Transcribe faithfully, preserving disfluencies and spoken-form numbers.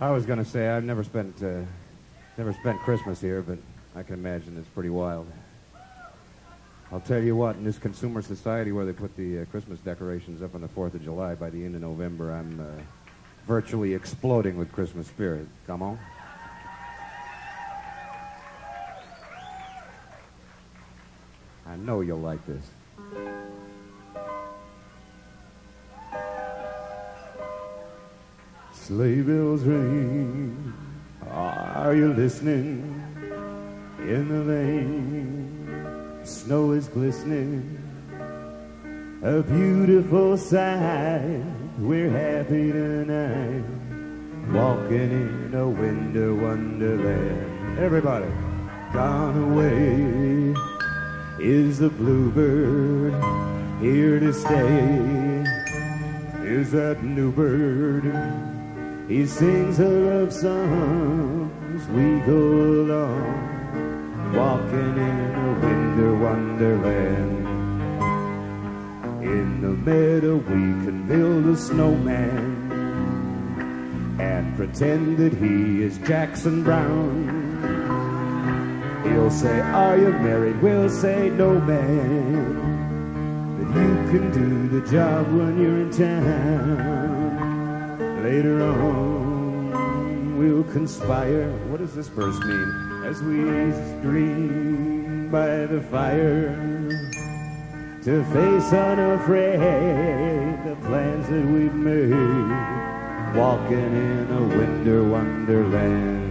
I was going to say I've never spent uh, never spent Christmas here, but I can imagine it's pretty wild. I'll tell you what, in this consumer society where they put the uh, Christmas decorations up on the fourth of July, by the end of November, I'm uh, virtually exploding with Christmas spirit. Come on. I know you'll like this. Sleigh bells ring, are you listening? In the lane, snow is glistening, a beautiful sight. We're happy tonight, walking in a winter wonderland. Everybody, gone away is the bluebird, here to stay is that new bird. He sings her love songs, we go along, walking in a winter wonderland. In the meadow we can build a snowman and pretend that he is Jackson Brown. He'll say, are you married? We'll say, no man, but you can do the job when you're in town. Later on we'll conspire, what does this verse mean? As we dream by the fire, to face unafraid the plans that we've made, walking in a winter wonderland.